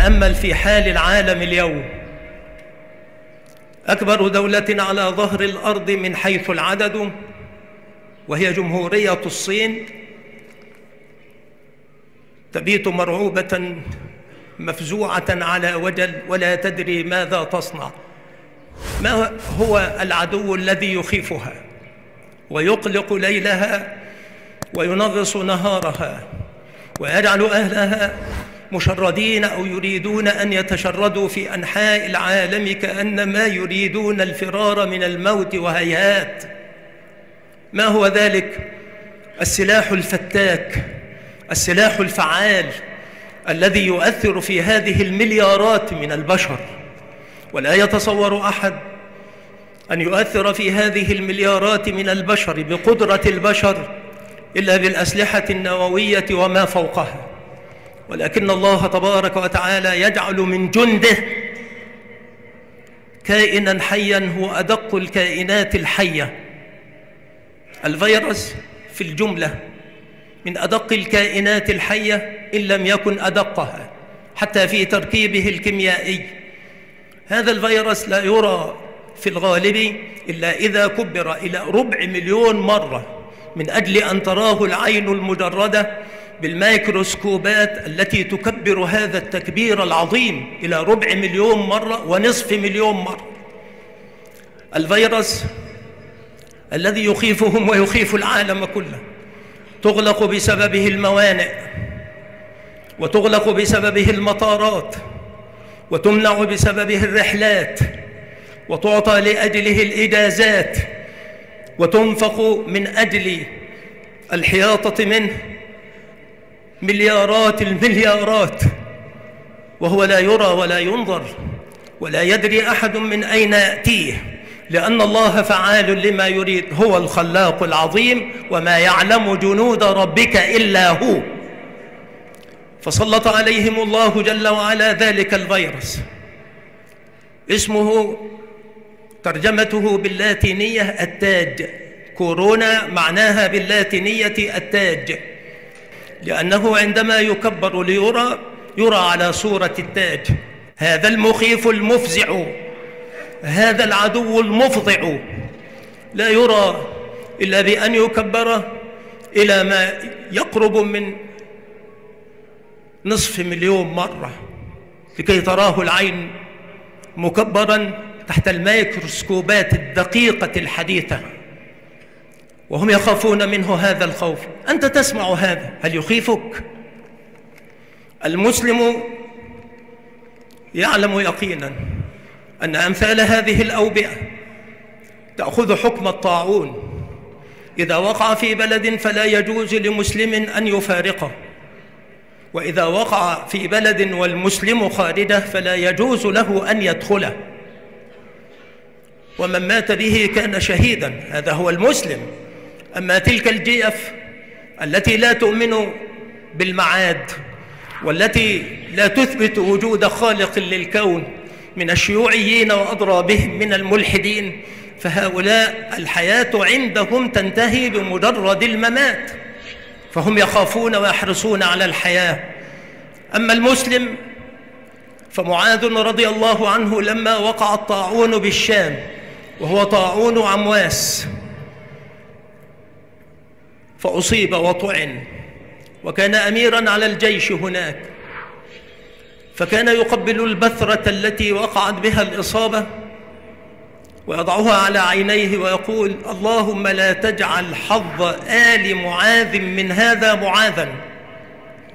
نتأمل في حال العالم اليوم، أكبر دولة على ظهر الأرض من حيث العدد وهي جمهورية الصين تبيت مرعوبة مفزوعة على وجل ولا تدري ماذا تصنع. ما هو العدو الذي يخيفها ويقلق ليلها وينغص نهارها ويجعل أهلها مشردين أو يريدون أن يتشردوا في أنحاء العالم كأنما يريدون الفرار من الموت وهيهات؟ ما هو ذلك؟ السلاح الفتاك، السلاح الفعال الذي يؤثر في هذه المليارات من البشر، ولا يتصور أحد أن يؤثر في هذه المليارات من البشر بقدرة البشر إلا بالأسلحة النووية وما فوقها، ولكن الله تبارك وتعالى يجعل من جنده كائناً حياً هو أدق الكائنات الحية. الفيروس في الجملة من أدق الكائنات الحية إن لم يكن أدقها حتى في تركيبه الكيميائي. هذا الفيروس لا يرى في الغالب إلا إذا كبر إلى ربع مليون مرة من أجل أن تراه العين المجردة بالميكروسكوبات التي تكبر هذا التكبير العظيم إلى ربع مليون مرة ونصف مليون مرة. الفيروس الذي يخيفهم ويخيف العالم كله، تغلق بسببه الموانئ، وتغلق بسببه المطارات، وتمنع بسببه الرحلات، وتعطى لأجله الإجازات، وتنفق من أجل الحياطة منه مليارات المليارات، وهو لا يرى ولا ينظر ولا يدري أحد من أين يأتيه، لأن الله فعال لما يريد. هو الخلاق العظيم، وما يعلم جنود ربك إلا هو. فسلط عليهم الله جل وعلا ذلك الفيروس، اسمه ترجمته باللاتينية التاج، كورونا معناها باللاتينية التاج، لأنه عندما يكبر ليرى يرى على صورة التاج. هذا المخيف المفزع، هذا العدو المفظع لا يرى إلا بأن يكبر إلى ما يقرب من نصف مليون مرة لكي تراه العين مكبراً تحت الميكروسكوبات الدقيقة الحديثة، وهم يخافون منه هذا الخوف. أنت تسمع هذا، هل يخيفك؟ المسلم يعلم يقيناً أن أمثال هذه الأوبئة تأخذ حكم الطاعون، إذا وقع في بلد فلا يجوز لمسلم أن يفارقه، وإذا وقع في بلد والمسلم خارجه فلا يجوز له أن يدخله، ومن مات به كان شهيداً، هذا هو المسلم. أما تلك الجيف التي لا تؤمن بالمعاد والتي لا تثبت وجود خالق للكون من الشيوعيين وأضرابهم من الملحدين، فهؤلاء الحياة عندهم تنتهي بمجرد الممات، فهم يخافون ويحرصون على الحياة. أما المسلم فمعاذ رضي الله عنه لما وقع الطاعون بالشام، وهو طاعون عمواس، فأصيب وطعن، وكان أميراً على الجيش هناك، فكان يقبل البثرة التي وقعت بها الإصابة ويضعها على عينيه ويقول: اللهم لا تجعل حظ آل معاذ من هذا معاذاً.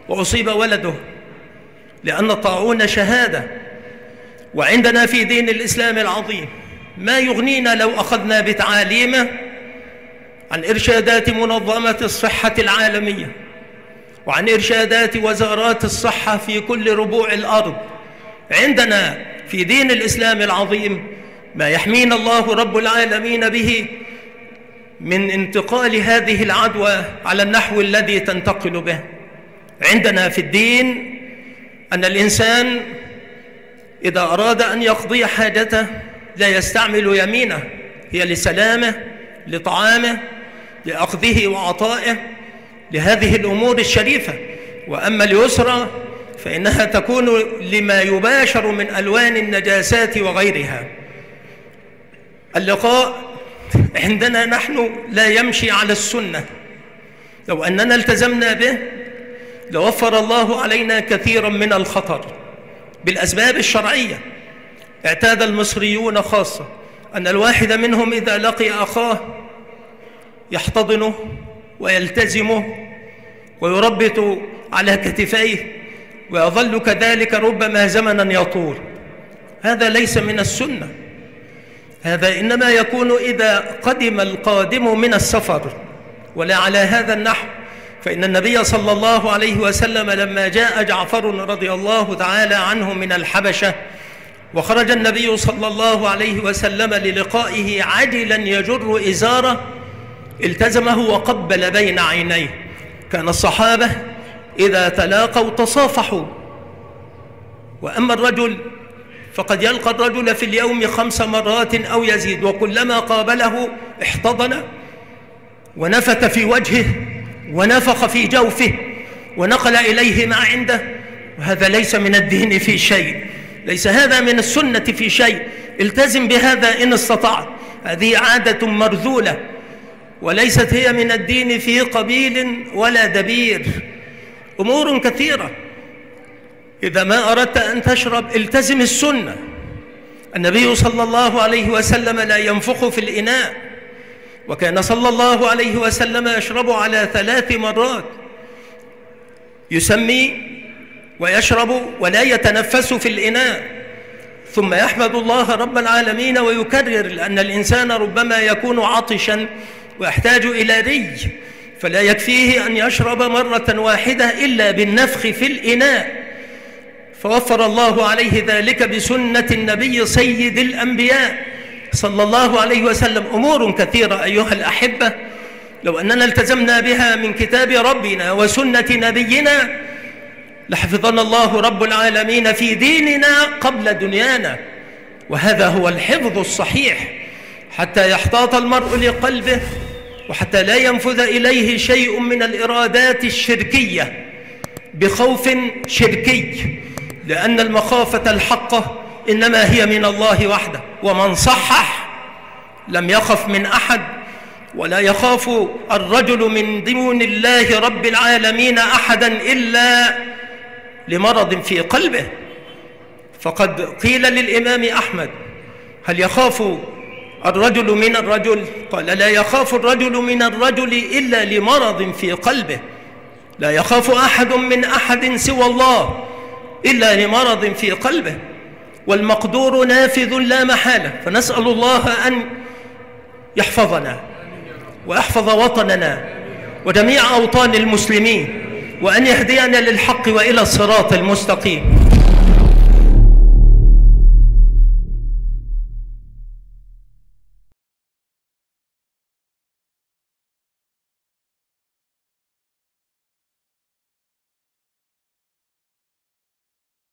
وأصيب ولده، لأن الطاعون شهادة، وعندنا في دين الإسلام العظيم ما يغنينا لو أخذنا بتعاليمه عن إرشادات منظمة الصحة العالمية وعن إرشادات وزارات الصحة في كل ربوع الأرض. عندنا في دين الإسلام العظيم ما يحمينا الله رب العالمين به من انتقال هذه العدوى على النحو الذي تنتقل به. عندنا في الدين أن الإنسان إذا أراد أن يقضي حاجته لا يستعمل يمينه، هي لسلامه، لطعامه، لأخذه وعطائه، لهذه الأمور الشريفة. وأما اليسرى فإنها تكون لما يباشر من ألوان النجاسات وغيرها. اللقاء عندنا نحن لا يمشي على السنة، لو أننا التزمنا به لوفر الله علينا كثيرا من الخطر بالأسباب الشرعية. اعتاد المصريون خاصة أن الواحد منهم إذا لقي أخاه يحتضنه ويلتزمه ويربط على كتفيه ويظل كذلك ربما زمنا يطول. هذا ليس من السنة، هذا إنما يكون إذا قدم القادم من السفر، ولا على هذا النحو. فإن النبي صلى الله عليه وسلم لما جاء جعفر رضي الله تعالى عنه من الحبشة وخرج النبي صلى الله عليه وسلم للقائه عجلا يجر إزاره، التزمه وقبل بين عينيه. كان الصحابة إذا تلاقوا تصافحوا، وأما الرجل فقد يلقى الرجل في اليوم 5 مرات أو يزيد، وكلما قابله احتضن ونفث في وجهه ونفخ في جوفه ونقل إليه ما عنده. وهذا ليس من الدين في شيء، ليس هذا من السنة في شيء. التزم بهذا إن استطعت، هذه عادة مرذولة وليست هي من الدين في قبيل ولا دبير. أمور كثيرة إذا ما أردت أن تشرب التزم السنة. النبي صلى الله عليه وسلم لا ينفخ في الإناء، وكان صلى الله عليه وسلم يشرب على 3 مرات، يسمي ويشرب ولا يتنفس في الإناء، ثم يحمد الله رب العالمين ويكرر، لأن الإنسان ربما يكون عطشا ويحتاج إلى ري، فلا يكفيه أن يشرب مرة واحدة إلا بالنفخ في الإناء. فوفر الله عليه ذلك بسنة النبي سيد الأنبياء صلى الله عليه وسلم. أمور كثيرة أيها الأحبة لو أننا التزمنا بها من كتاب ربنا وسنة نبينا لحفظنا الله رب العالمين في ديننا قبل دنيانا. وهذا هو الحفظ الصحيح، حتى يحتاط المرء لقلبه، وحتى لا ينفذ إليه شيء من الإرادات الشركية بخوف شركي، لأن المخافة الحقة إنما هي من الله وحده. ومن صحح لم يخف من أحد، ولا يخاف الرجل من دون الله رب العالمين أحدا إلا لمرض في قلبه. فقد قيل للإمام أحمد: هل يخاف الرجل من الرجل؟ قال: لا يخاف الرجل من الرجل إلا لمرض في قلبه، لا يخاف أحد من أحد سوى الله إلا لمرض في قلبه. والمقدور نافذ لا محالة، فنسأل الله أن يحفظنا ويحفظ وطننا وجميع أوطان المسلمين، وأن يهدينا للحق وإلى الصراط المستقيم.